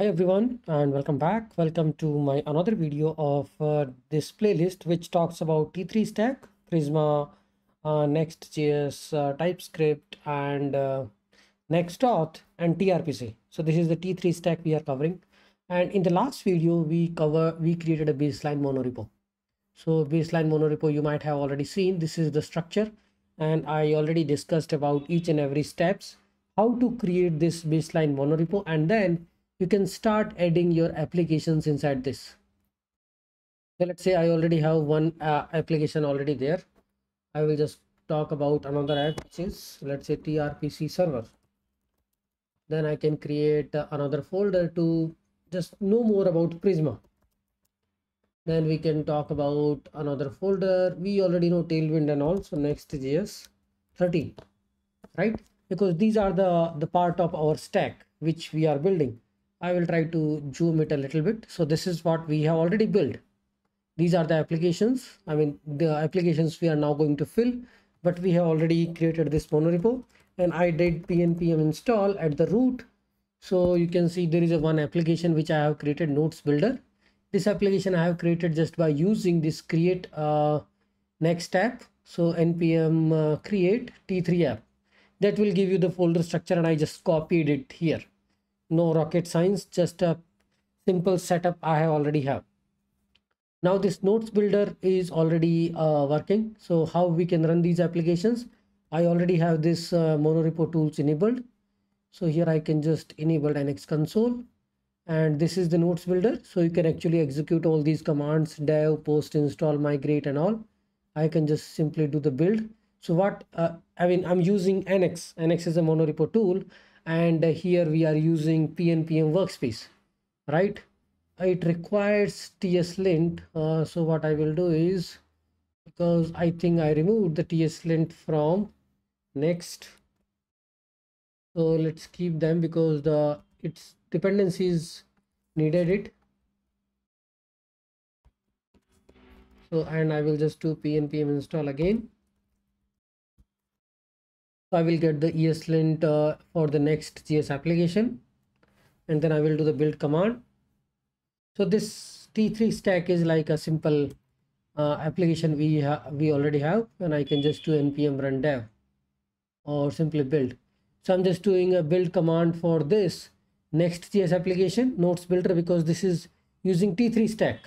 Hi everyone and welcome back. Welcome to my another video of this playlist which talks about T3 Stack, Prisma, Next.js, TypeScript and NextAuth and tRPC. So this is the T3 Stack we are covering. And in the last video we created a baseline monorepo. So baseline monorepo you might have already seen. This is the structure and I already discussed about each and every steps, how to create this baseline monorepo, and then you can start adding your applications inside this. So let's say I already have one application already there. I will just talk about another app, which is, let's say, tRPC server. Then I can create another folder to just know more about Prisma. Then we can talk about another folder. We already know Tailwind and all, so Next.js 13, right? Because these are the part of our stack which we are building. I will try to zoom it a little bit. So this is what we have already built. These are the applications. I mean, the applications we are now going to fill, but we have already created this monorepo and I did pnpm install at the root. So you can see there is one application which I have created, notes builder. This application I have created just by using this create next app. So npm create t3 app. That will give you the folder structure and I just copied it here. No rocket science, just a simple setup I already have. Now this notes builder is already working. So how we can run these applications? I already have this monorepo tools enabled. So here I can just enable NX console. And this is the notes builder. So you can actually execute all these commands, dev, post, install, migrate and all. I can just simply do the build. So what, I'm using NX. NX is a monorepo tool. And here we are using pnpm workspace, right? It requires ESLint. So what I will do is, because I think I removed the ESLint from Next, so let's keep them because the its dependencies needed it. So and I will just do pnpm install again. I will get the ESLint for the Next.js application and then I will do the build command. So this T3 stack is like a simple application we already have, and I can just do npm run dev or simply build. So I'm just doing a build command for this Next.js application nodes builder because this is using T3 stack.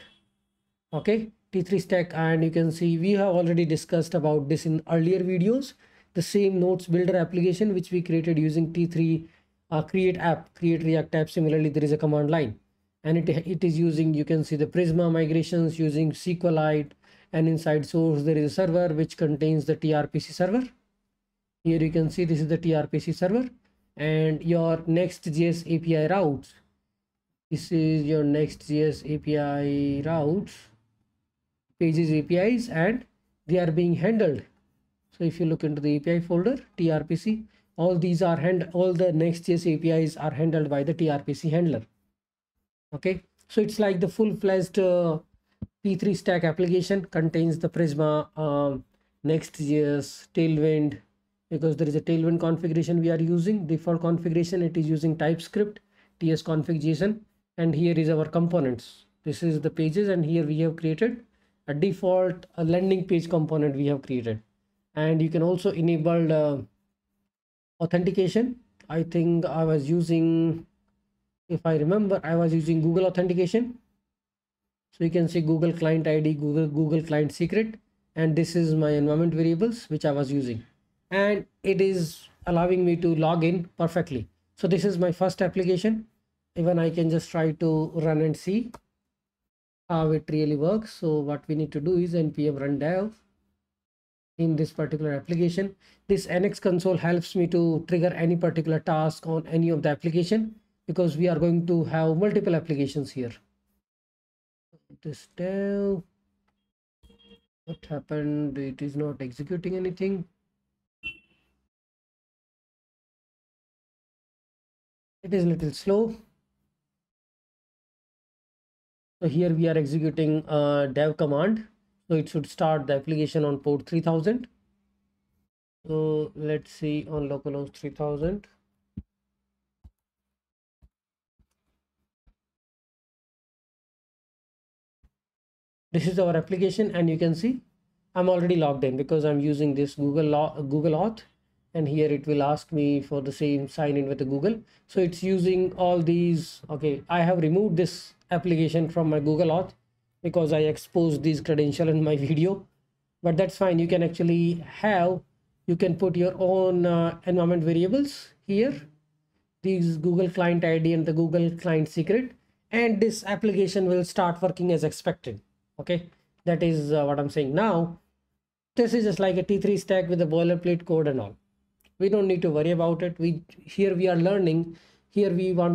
Okay, T3 stack, and you can see we have already discussed about this in earlier videos. The same notes builder application which we created using T3 create app, create React app. Similarly, there is a command line and it is using, you can see, the Prisma migrations using SQLite, and inside source there is a server which contains the tRPC server. Here you can see this is the tRPC server and your Next.js API routes. This is your Next.js API routes, pages, APIs, and they are being handled. So if you look into the API folder, tRPC, all the Next.js APIs are handled by the tRPC handler. Okay, so it's like the full-fledged T3 stack application contains the Prisma, Next.js, Tailwind, because there is a Tailwind configuration we are using. Default configuration, it is using TypeScript, tsconfig.json, and here is our components. This is the pages, and here we have created a default landing page component we have created. And you can also enable authentication. I think I was using, if I remember, I was using Google authentication. So you can see Google client ID, Google client secret. And this is my environment variables, which I was using. And it is allowing me to log in perfectly. So this is my first application. Even I can just try to run and see how it really works. So what we need to do is npm run dev. In this particular application, this NX console helps me to trigger any particular task on any of the application because we are going to have multiple applications here. This dev, what happened? It is not executing anything. It is a little slow. So here we are executing a dev command. So it should start the application on port 3000. So let's see on localhost 3000. This is our application, and you can see I'm already logged in because I'm using this Google Auth, and here it will ask me for the same sign in with the Google. So it's using all these. Okay, I have removed this application from my Google Auth because I exposed these credentials in my video, but that's fine. You can actually have, you can put your own environment variables here, these Google client ID and the Google client secret, and this application will start working as expected. Okay, that is what I'm saying. Now this is just like a T3 stack with a boilerplate code and all. We don't need to worry about it. We want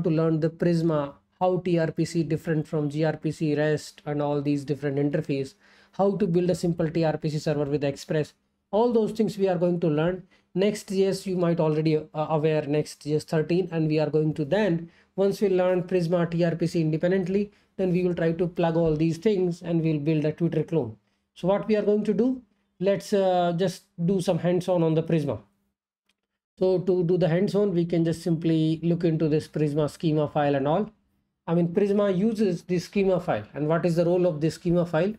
to learn the Prisma, how tRPC different from gRPC, REST, and all these different interface, how to build a simple tRPC server with Express. All those things we are going to learn. Next.js, you might already aware, Next.js 13, and we are going to then, once we learn Prisma tRPC independently, then we will try to plug all these things and we'll build a Twitter clone. So what we are going to do, let's just do some hands-on on the Prisma. So to do the hands-on, we can just simply look into this Prisma schema file and all. I mean, Prisma uses this schema file, and what is the role of this schema file?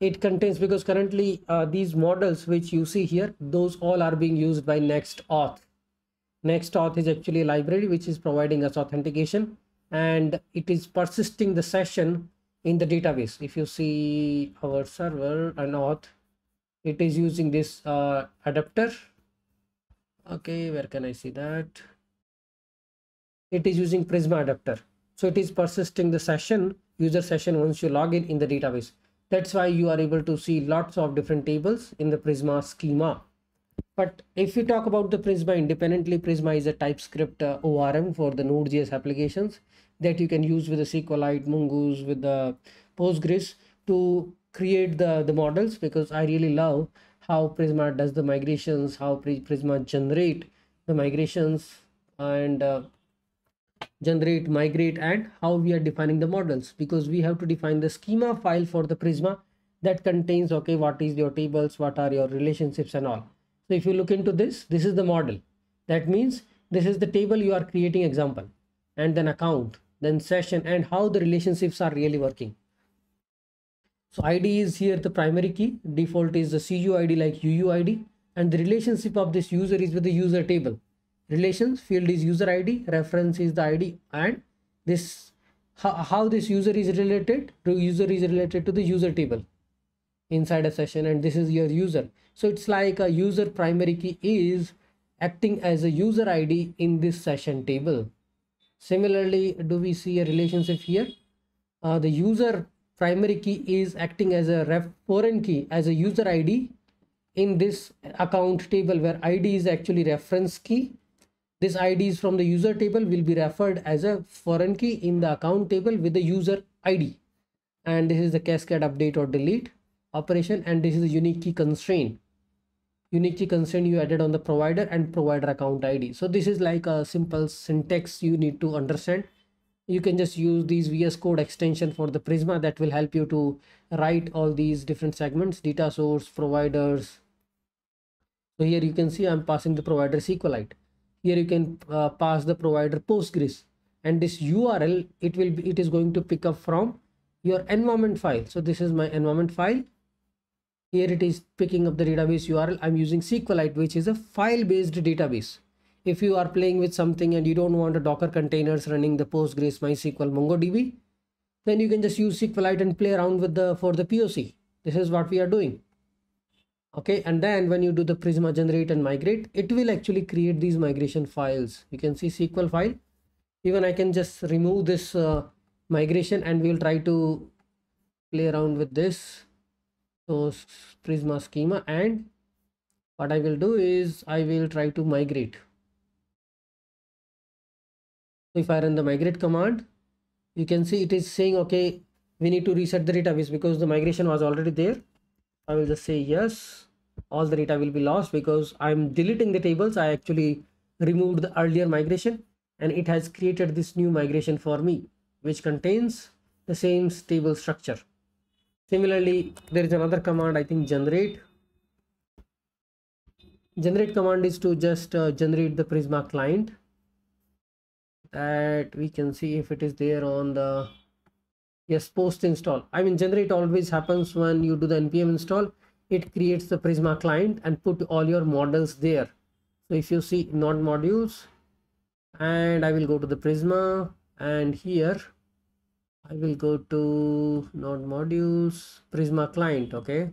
It contains, because currently these models which you see here, those all are being used by NextAuth. NextAuth is actually a library which is providing us authentication, and it is persisting the session in the database. If you see our server and auth, it is using this adapter. Okay, where can I see that? It is using Prisma adapter. So it is persisting the session, user session, once you log in the database. That's why you are able to see lots of different tables in the Prisma schema. But if you talk about the Prisma independently, Prisma is a TypeScript ORM for the Node.js applications that you can use with the SQLite, Mongoose, with the Postgres to create the models, because I really love how Prisma does the migrations, how Prisma generate the migrations and generate, migrate, and how we are defining the models, because we have to define the schema file for the Prisma that contains, okay, what is your tables, what are your relationships and all. So if you look into this, this is the model. That means this is the table you are creating example, and then account, then session, and how the relationships are really working. So ID is here the primary key, default is the CUID like UUID, and the relationship of this user is with the user table. Relations field is user ID, reference is the ID, and this how this user is related to the user table inside a session, and this is your user. So it's like a user primary key is acting as a user ID in this session table. Similarly, do we see a relationship here? The user primary key is acting as a ref foreign key as a user ID in this account table, where ID is actually reference key. This ID is from the user table will be referred as a foreign key in the account table with the user ID. And this is the cascade update or delete operation. And this is the unique key constraint. Unique key constraint you added on the provider and provider account ID. So this is like a simple syntax you need to understand. You can just use these VS Code extension for the Prisma that will help you to write all these different segments, data source, providers. So here you can see I'm passing the provider SQLite. Here you can pass the provider Postgres, and this URL it is going to pick up from your environment file. So this is my environment file. Here it is picking up the database URL. I'm using SQLite, which is a file-based database. If you are playing with something and you don't want a Docker containers running the Postgres, MySQL, MongoDB, then you can just use SQLite and play around with for the POC. This is what we are doing. Okay, and then when you do the Prisma generate and migrate, it will actually create these migration files. You can see SQL file. Even I can just remove this migration, and we'll try to play around with this. So Prisma schema, and what I will do is I will try to migrate. If I run the migrate command, you can see it is saying, okay, we need to reset the database because the migration was already there. I will just say yes, all the data will be lost because I'm deleting the tables. I actually removed the earlier migration, and it has created this new migration for me, which contains the same table structure. Similarly, there is another command, I think generate. Generate command is to just generate the Prisma client. That we can see if it is there on the Yes, post install. I mean, generate always happens when you do the npm install. It creates the Prisma client and put all your models there. So if you see node modules, and I will go to the Prisma, and here I will go to node modules, Prisma client. Okay,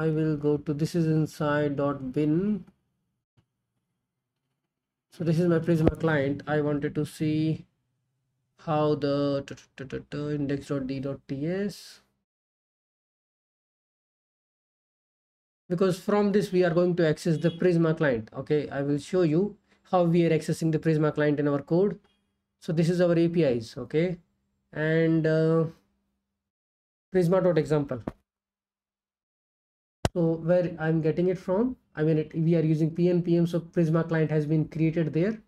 I will go to, this is inside .bin. So this is my Prisma client. I wanted to see how the index.d.ts, because from this we are going to access the Prisma client. Okay, I will show you how we are accessing the Prisma client in our code. So this is our APIs. Okay, and prisma.example. So where I'm getting it from, I mean, we are using pnpm, so Prisma client has been created there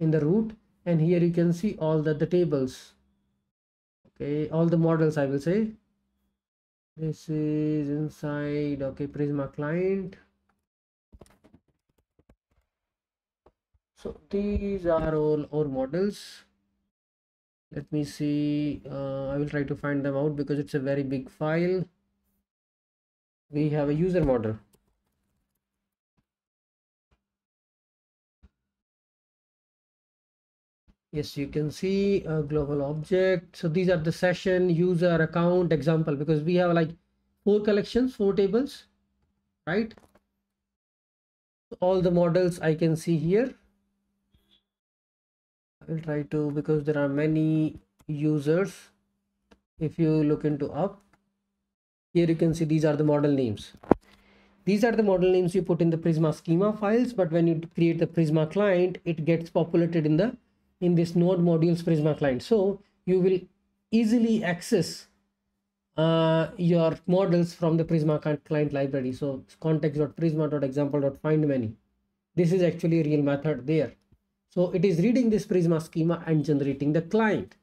in the root, and here you can see all the tables. Okay, all the models, I will say. This is inside, okay, Prisma client. So these are all our models. Let me see, I will try to find them out because it's a very big file. We have a user model. Yes, you can see a global object. So these are the session, user, account, example, because we have like 4 collections, 4 tables, right? All the models I can see here. I will try to, because there are many users. If you look into up, here you can see these are the model names. These are the model names you put in the Prisma schema files, but when you create the Prisma client, it gets populated in the this node modules Prisma client. So you will easily access your models from the Prisma client library. So context.prisma.example.findMany. This is actually a real method there. So it is reading this Prisma schema and generating the client,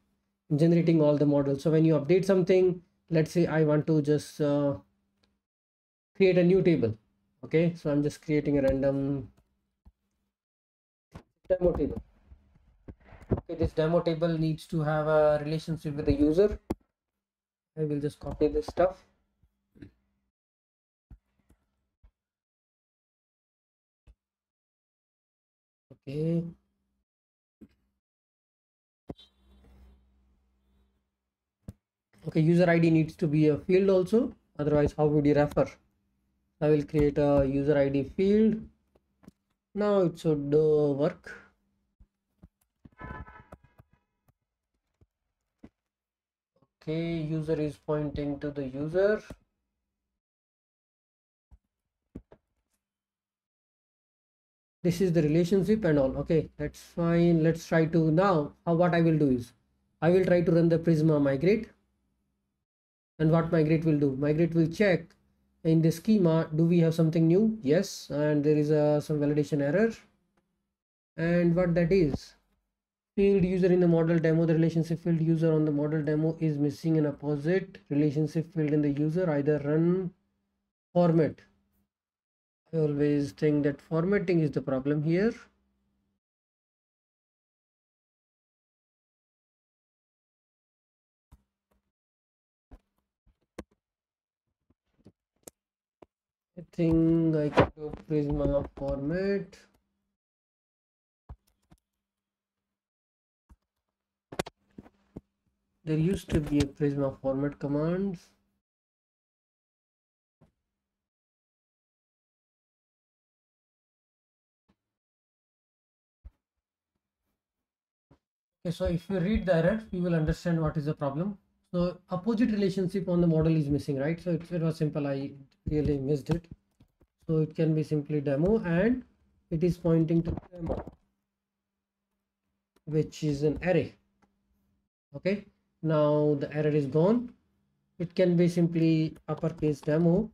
generating all the models. So when you update something, let's say I want to just create a new table. Okay, so I'm just creating a random demo table. Okay, this demo table needs to have a relationship with the user. I will just copy this stuff. Okay. Okay, user ID needs to be a field also, otherwise how would you refer? I will create a user ID field. Now it should work. Okay, user is pointing to the user. This is the relationship and all. Okay, that's fine. Let's try to now, what I will do is, I will try to run the Prisma migrate. And what migrate will do? Migrate will check in the schema, do we have something new? Yes, and there is some validation error. And what that is? Field user in the model demo, the relationship field user on the model demo is missing an opposite relationship field in the user, either run, format. I always think that formatting is the problem here. I think I can do Prisma format. There used to be a Prisma format command. Okay, so if you read the error, you will understand what is the problem. So opposite relationship on the model is missing, right? So it was simple. I really missed it. So it can be simply demo, and it is pointing to demo, which is an array. Okay, now the error is gone. It can be simply uppercase demo.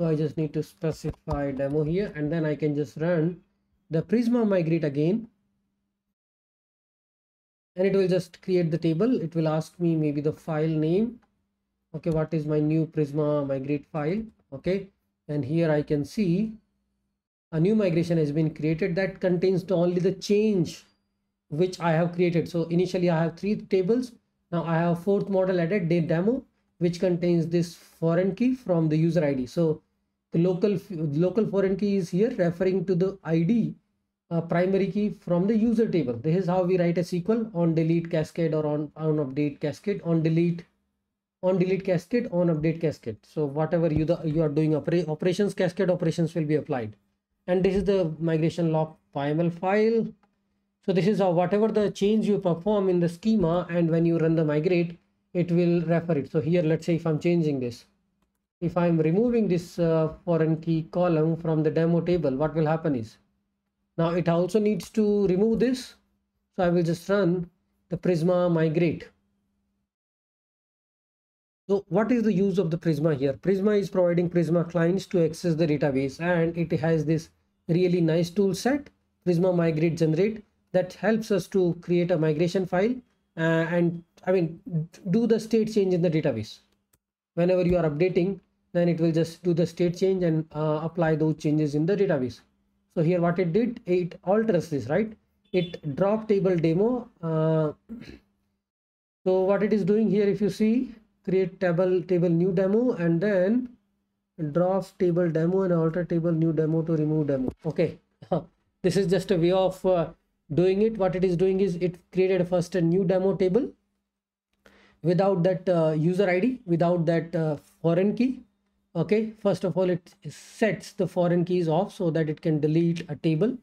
So I just need to specify demo here, and then I can just run the Prisma migrate again. And it will just create the table. It will ask me maybe the file name. Okay, what is my new Prisma migrate file? Okay, and here I can see a new migration has been created that contains only the change which I have created. So initially I have 3 tables. Now I have a 4th model added, date demo, which contains this foreign key from the user ID. So the local foreign key is here referring to the ID, primary key from the user table. This is how we write a SQL on delete cascade or on update cascade, on delete cascade, on update cascade. So whatever you are doing operations cascade, operations will be applied. And this is the migration log YAML file. So this is how whatever the change you perform in the schema, and when you run the migrate, it will refer it. So here, let's say if I'm changing this, if I'm removing this foreign key column from the demo table, what will happen is, now it also needs to remove this. So I will just run the Prisma migrate. So what is the use of the Prisma here? Prisma is providing Prisma clients to access the database, and it has this really nice tool set, Prisma migrate generate, that helps us to create a migration file and I mean do the state change in the database. Whenever you are updating, then it will just do the state change and apply those changes in the database. So here what it did, it alters this, right? It dropped table demo. So what it is doing here, if you see, create table new demo, and then draft table demo and alter table new demo to remove demo. Okay, this is just a way of doing it. What it is doing is it created first a new demo table without that user ID, without that foreign key. Okay, first of all, it sets the foreign keys off so that it can delete a table.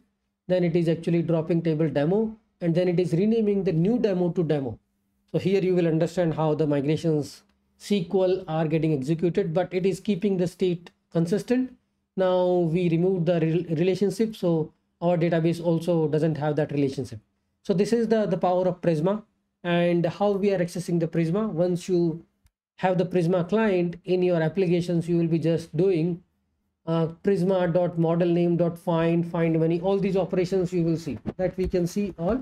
Then it is actually dropping table demo, and then it is renaming the new demo to demo. So here you will understand how the migrations SQL are getting executed, but it is keeping the state consistent. Now we removed the relationship, so our database also doesn't have that relationship. So this is the power of Prisma and how we are accessing the Prisma. Once you have the Prisma client in your applications, you will be just doing prisma.modelname.find, find many, all these operations you will see that we can see all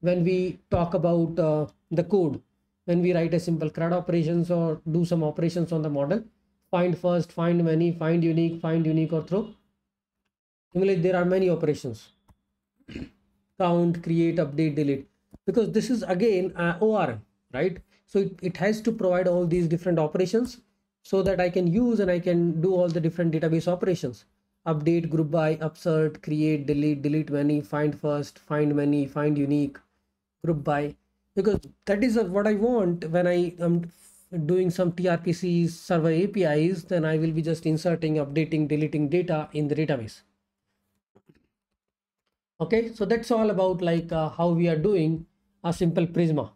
when we talk about the code. When we write a simple CRUD operations or do some operations on the model, find first, find many, find unique or throw. Similarly, there are many operations, count, create, update, delete, because this is again ORM, right? So it has to provide all these different operations so that I can use and I can do all the different database operations. Update, group by, upsert, create, delete many, find first, find many, find unique, group by. Because that is what I want when I am doing some tRPC server APIs, then I will be just inserting, updating, deleting data in the database. Okay, so that's all about like how we are doing a simple Prisma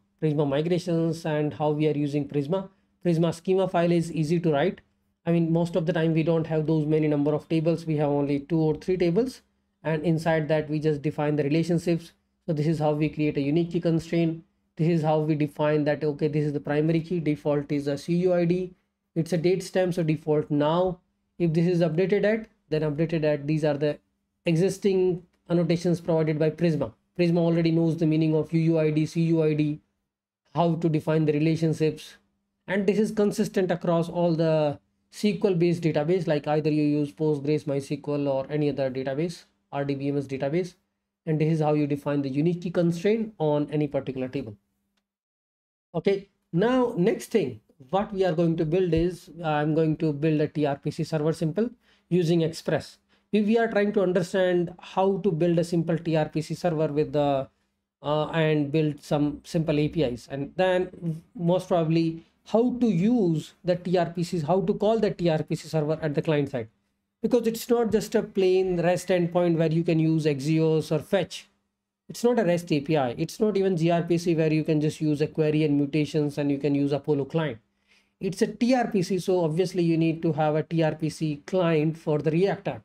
migrations and how we are using Prisma. Prisma schema file is easy to write. I mean, most of the time we don't have those many number of tables. We have only 2 or 3 tables, and inside that we just define the relationships. So this is how we create a unique key constraint. This is how we define that, okay, this is the primary key, default is a CUID, it's a date stamp, so default now. If this is updated at, then updated at, these are the existing annotations provided by Prisma. Prisma already knows the meaning of UUID, CUID, how to define the relationships. And this is consistent across all the SQL based database, like either you use Postgres, MySQL or any other database, RDBMS database. And this is how you define the unique key constraint on any particular table. Okay, now next thing what we are going to build is I'm going to build a tRPC server simple using Express. We are trying to understand how to build a simple tRPC server with the and build some simple APIs, and then most probably how to use the tRPCs, how to call the tRPC server at the client side, because it's not just a plain REST endpoint where you can use Axios or fetch. It's not a REST API. It's not even gRPC where you can just use a query and mutations and you can use Apollo client. It's a tRPC, so obviously you need to have a tRPC client for the React app.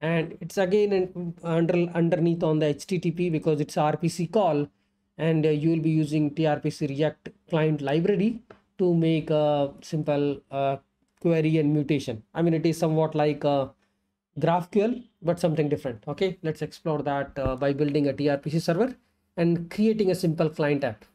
And it's again underneath on the HTTP because it's RPC call, and you will be using tRPC React client library to make a simple query and mutation. I mean, it is somewhat like GraphQL, but something different. Okay, let's explore that by building a tRPC server and creating a simple client app.